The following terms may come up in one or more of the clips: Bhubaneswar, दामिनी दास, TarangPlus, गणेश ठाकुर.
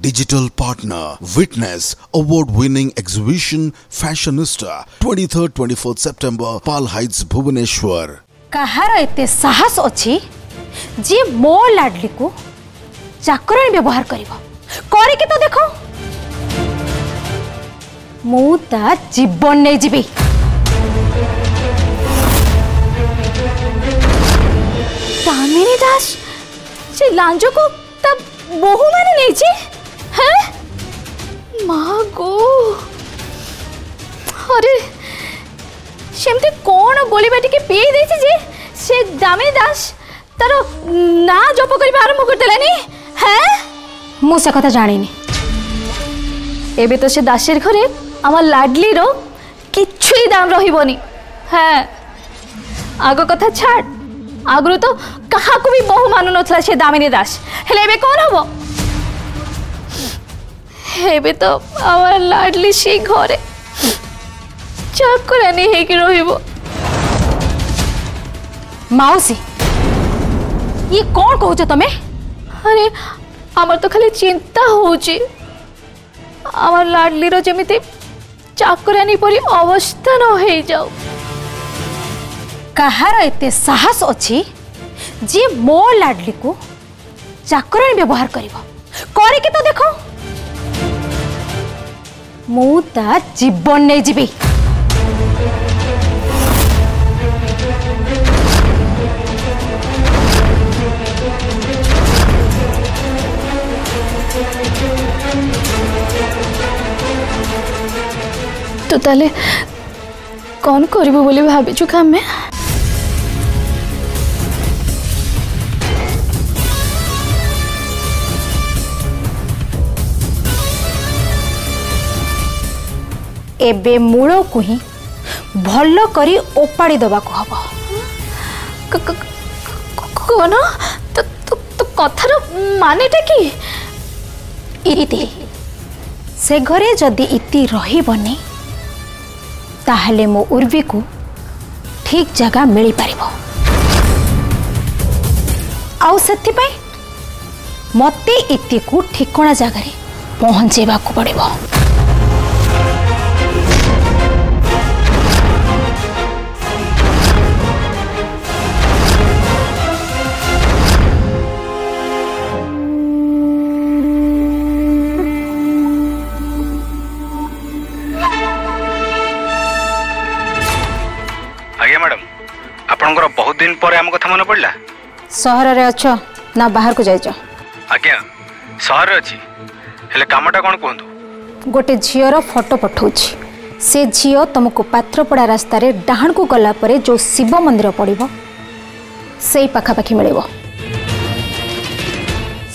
Digital partner, witness award-winning exhibition Fashionista 23-24 September, Pal Heights, Bhubaneswar. कहार एते साहस अछि जे मो लाडली को चाकराणी व्यवहार करिवो करे के तो देखो मु ता जीवन नै जीबी तामिनी दास जे लांजो को तब बहु माने नै छी हैं मां को अरे सेमते कोन गोली बेटी के पी दे छी जे से दामिनी दास तारो ना जप करिबा आरंभ कर देलानी हैं मु से कथा जानिनी एबे तो से दासेर घरे आमा लाडली रो किछुई दाम रहिबोनी हैं आगो कथा छाड़ आगरो तो कहा को भी बहु मानु नथला से दामिनी दास हेले एबे कोन हबो एबे तो आमा लाडली से घरे चाकरानी है कि रोहिबो माउसी ये कौन कहू छ तमे अरे हमर तो खाली चिंता हो छी हमर लाडली रो जेमिते चाकरानी परी अवस्था न हे जाऊ कहार एते साहस अछि जे मो लाडली को चाकरानी व्यवहार करिवो करे के तो देखो मु ता जीवन नै जीबी तो ताले कौन करिबो बोली भाबी चुका मैं एबे मूलो को ही भल्लो करी ओपाड़ी दबा को हबो कोन तो तो कथार मानेटा की इरिति से घरे जदी इति रहिबनी ताहले मो उर्वी को ठीक जगह मिल पारिबो आउ सत्ति पई मते इति को ठिकाना जगह रे पहुंचेबा को पड़िबो बहुत दिन पर आम कथा मन पड़ला शहर रे अच्छा ना बाहर को जाय जा आज्ञा शहर रे अछि हेले कामटा कोन कहंतु गोटे झियो रो फोटो पठौछि से झियो तुमको पात्रपड़ा रास्ता रे डाहण को गला परे जो शिव मंदिर पड़िबो सेई पाखा पाखी मिलिबो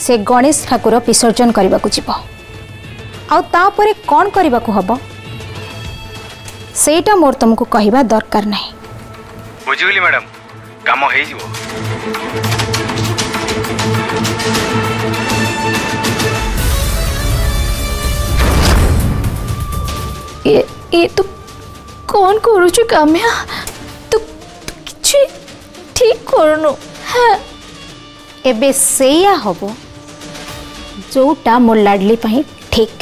से गणेश ठाकुर विसर्जन करबा को जिवो आ ता परे कोन करबा को हबो सेईटा मोर तुमको कहिबा दरकार नाही बुझिली मैडम काम हो जीवो ये तो कौन करू छु काम्या तू किछे ठीक करनो हां एबे सेया हबो जोटा मोर लाडली पई ठीक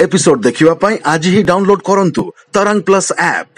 एपिसोड देखिवा पाई आज ही डाउनलोड करंतु तरंग प्लस ऐप।